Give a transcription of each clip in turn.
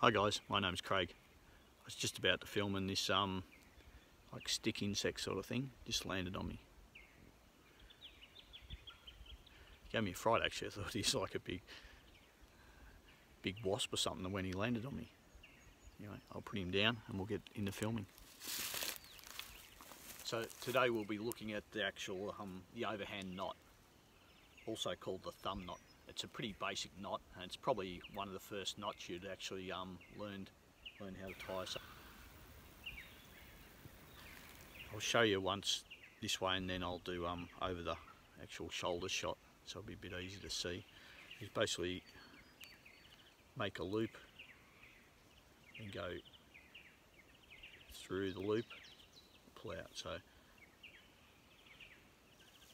Hi guys, my name's Craig. I was just about to film and this like stick insect sort of thing just landed on me. It gave me a fright actually. I thought he was like a big wasp or something when he landed on me. Anyway, I'll put him down and we'll get into filming. So today we'll be looking at the actual the overhand knot, also called the thumb knot. It's a pretty basic knot, and it's probably one of the first knots you'd actually learn how to tie. So I'll show you once this way, and then I'll do over the actual shoulder shot, so it'll be a bit easier to see. You basically make a loop and go through the loop, pull out. So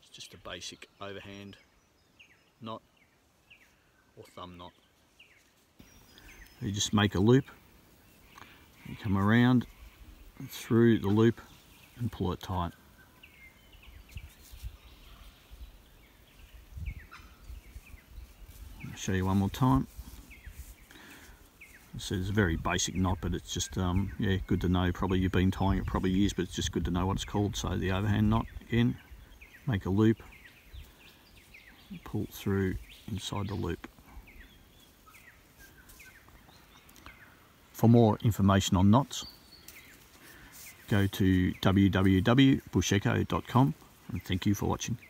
it's just a basic overhand knot. Or thumb knot. You just make a loop, you come around through the loop and pull it tight. I'll show you one more time. So it's a very basic knot, but it's just yeah, good to know. Probably you've been tying it probably years, but it's just good to know what it's called. So the overhand knot again, make a loop, pull through inside the loop. For more information on knots, go to www.bushecho.com, and thank you for watching.